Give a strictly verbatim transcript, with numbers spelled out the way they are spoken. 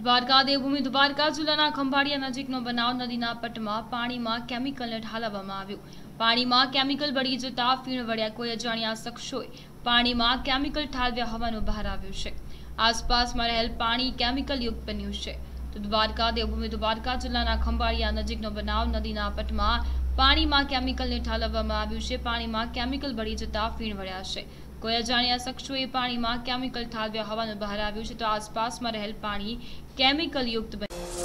દ્વારકા દેવભૂમિ દ્વારકા જિલ્લાના ખંભાળિયા નજીકનો બનાવ નદીના પટમાં પાણીમાં કેમિકલને ઢાલવામાં આવ્યું। પાણીમાં કેમિકલ ભળી જતા ફીણ વળ્યા કોઈ અજાણ્યા શખ્સોએ પાણીમાં કેમિકલ ઠાલવ્યા હોવાનું બહાર આવ્યું છે। આસપાસમાં રહેલ પાણી કેમિકલયુક્ત બન્યું છે તો દ્વારકા દેવભૂમિ દ્વારકા જિલ્લાના ખંભાળિયા નજીકનો બનાવ નદીના પટમાં પાણીમાં કેમિકલને ઠાલવવામાં આવ્યું છે। પાણીમાં કેમિકલ ભળી જતા ફીણ વળ્યા છે। कोई अजाण्या शख्सोए पानी में केमिकल ठालव्या होवानुं बहार आव्युं छे। तो आसपास में रहेल पानी केमिकल युक्त बन्युं।